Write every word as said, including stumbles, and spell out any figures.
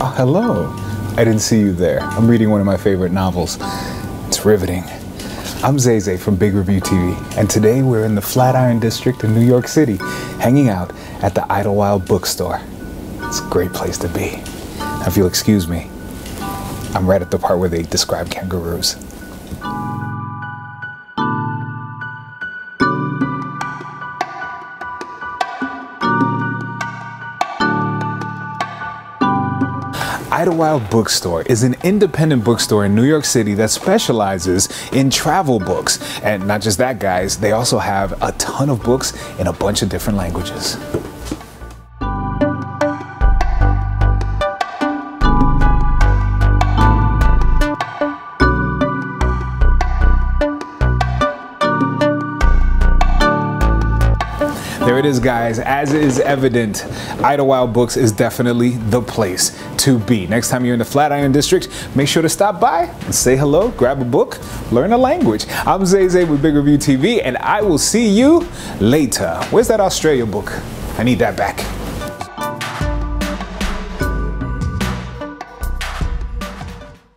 Oh, hello. I didn't see you there. I'm reading one of my favorite novels. It's riveting. I'm Zay Zay from Big Review T V, and today we're in the Flatiron District in New York City, hanging out at the Idlewild Bookstore. It's a great place to be. Now, if you'll excuse me, I'm right at the part where they describe kangaroos. Idlewild Bookstore is an independent bookstore in New York City that specializes in travel books. And not just that, guys, they also have a ton of books in a bunch of different languages. There it is, guys. As is evident, Idlewild Books is definitely the place to be. Next time you're in the Flatiron District, make sure to stop by and say hello, grab a book, learn a language. I'm Zay Zay with Big Review T V, and I will see you later. Where's that Australia book? I need that back.